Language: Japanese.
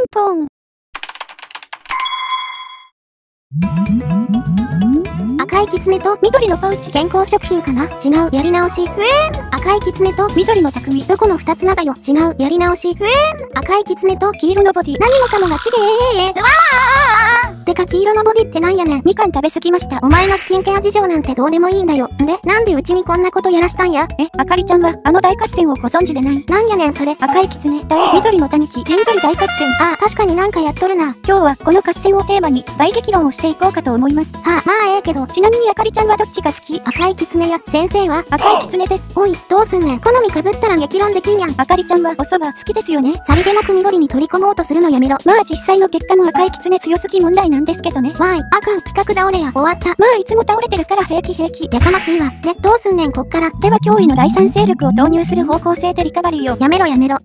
ンポン。赤いキツネと緑のパウチ。健康食品かな。違う、やり直し。赤いキツネと緑の匠。どこの二つなだよ。違う、やり直し。赤いキツネと黄色のボディ。何もかもがちげえ。てか黄色のボディってなんやねん。みかん食べ過ぎました。お前のスキンケア事情なんてどうでもいいんだよ。んで、なんでうちにこんなことやらしたんや。あかりちゃんはあの大合戦をご存知でない。なんやねんそれ。赤いキツネ対緑の狸、チェンドリ大合戦。ああ、確かになんかやっとるな。今日はこの合戦をテーマに大激論をしていこうかと思います。はあ、まあええけど、ちなみにあかりちゃんはどっちが好き？赤いキツネや。先生は赤いキツネです。おい、どうすんねん。好みかぶったら激論できんやん。あかりちゃんはお蕎麦好きですよね。さりげなく緑に取り込もうとするのやめろ。まあ実際の結果も赤いキツネ強すぎ問題なんですけどね。わい、あかん、企画倒れや。終わった。まあいつも倒れてるから平気平気。やかましいわ。ね、どうすんねんこっから。では脅威の第三勢力を投入する方向性でリカバリーを。やめろやめろ。